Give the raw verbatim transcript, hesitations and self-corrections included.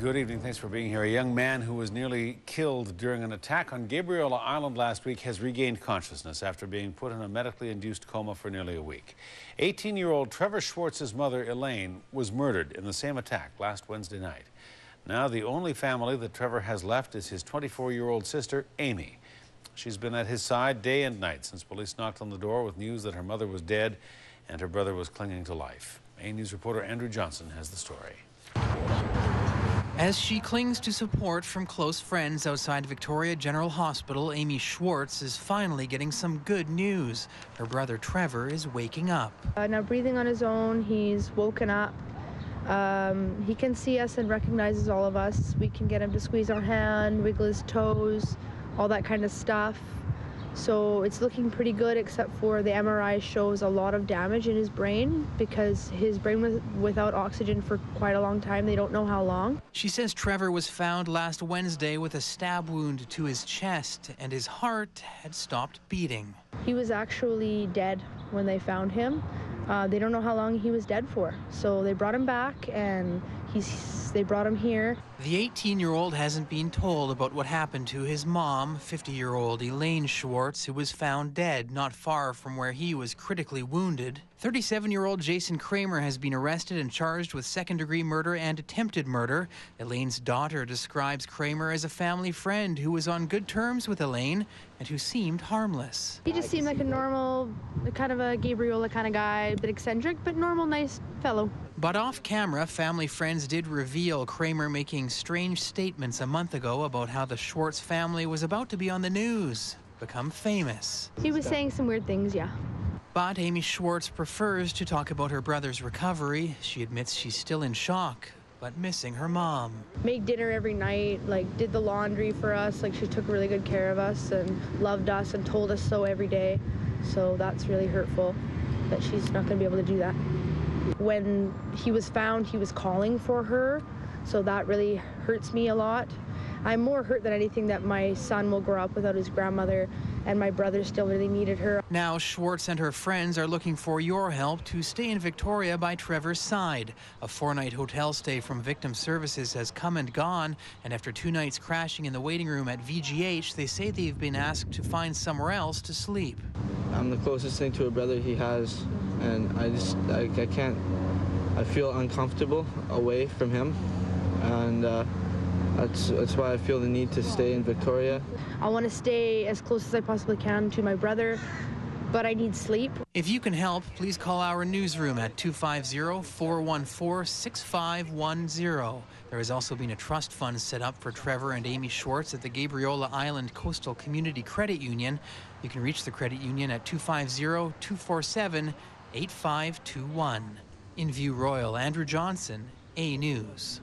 Good evening. Thanks for being here. A young man who was nearly killed during an attack on Gabriola Island last week has regained consciousness after being put in a medically induced coma for nearly a week. eighteen-year-old Trevor Schwartz's mother, Elaine, was murdered in the same attack last Wednesday night. Now the only family that Trevor has left is his twenty-four-year-old sister, Amy. She's been at his side day and night since police knocked on the door with news that her mother was dead and her brother was clinging to life. A News reporter Andrew Johnson has the story. As she clings to support from close friends outside Victoria General Hospital, Amy Schwartz is finally getting some good news. Her brother Trevor is waking up. Uh, now breathing on his own, he's woken up. Um, he can see us and recognizes all of us. We can get him to squeeze our hand, wiggle his toes, all that kind of stuff. So it's looking pretty good, except for the M R I shows a lot of damage in his brain because his brain was without oxygen for quite a long time. They don't know how long. She says Trevor was found last Wednesday with a stab wound to his chest and his heart had stopped beating. He was actually dead when they found him. Uh, they don't know how long he was dead for. So they brought him back and he's, they brought him here. The eighteen-year-old hasn't been told about what happened to his mom, fifty-year-old Elaine Schwartz, who was found dead not far from where he was critically wounded. thirty-seven-year-old Jason Cramer has been arrested and charged with second-degree murder and attempted murder. Elaine's daughter describes Cramer as a family friend who was on good terms with Elaine and who seemed harmless. He just seemed like a normal, kind of a Gabriola kind of guy, but eccentric, but normal, nice fellow. But off-camera, family friends did reveal Cramer making strange statements a month ago about how the Schwartz family was about to be on the news, become famous. He was saying some weird things, yeah. But Amy Schwartz prefers to talk about her brother's recovery. She admits she's still in shock, but missing her mom. Made dinner every night, like did the laundry for us. Like she took really good care of us and loved us and told us so every day. So that's really hurtful that she's not gonna be able to do that. When he was found, he was calling for her, so that really hurts me a lot. I'm more hurt than anything that my son will grow up without his grandmother, and my brother still really needed her. Now Schwartz and her friends are looking for your help to stay in Victoria by Trevor's side. A four-night hotel stay from Victim Services has come and gone, and after two nights crashing in the waiting room at V G H, they say they've been asked to find somewhere else to sleep. I'm the closest thing to a brother he has, and I just, I, I can't, I feel uncomfortable away from him, and uh, that's, that's why I feel the need to stay in Victoria. I want to stay as close as I possibly can to my brother, but I need sleep. If you can help, please call our newsroom at two five zero, four one four, six five one zero. There has also been a trust fund set up for Trevor and Amy Schwartz at the Gabriola Island Coastal Community Credit Union. You can reach the credit union at two five zero, two four seven, eight five two one. In View Royal, Andrew Johnson, A News.